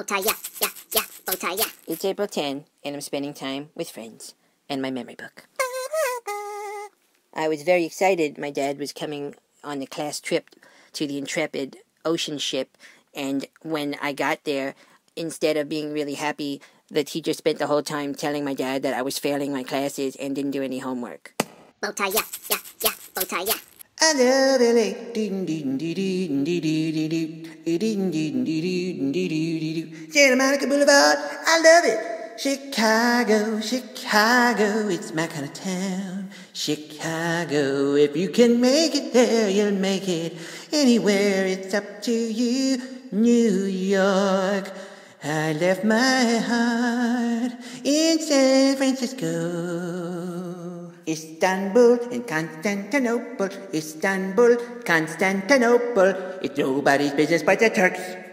Bow tie, yeah, yeah, yeah, bow tie, yeah. It's April 10, and I'm spending time with friends and my memory book. I was very excited. My dad was coming on a class trip to the Intrepid ocean ship, and when I got there, instead of being really happy, the teacher spent the whole time telling my dad that I was failing my classes and didn't do any homework. Bow tie, yeah, yeah, yeah, bow tie, yeah. I love LA. Santa Monica Boulevard, I love it. Chicago, Chicago, it's my kind of town. Chicago, if you can make it there, you'll make it anywhere. It's up to you, New York. I left my heart in San Francisco. Istanbul and Constantinople, Istanbul, Constantinople, it's nobody's business but the Turks.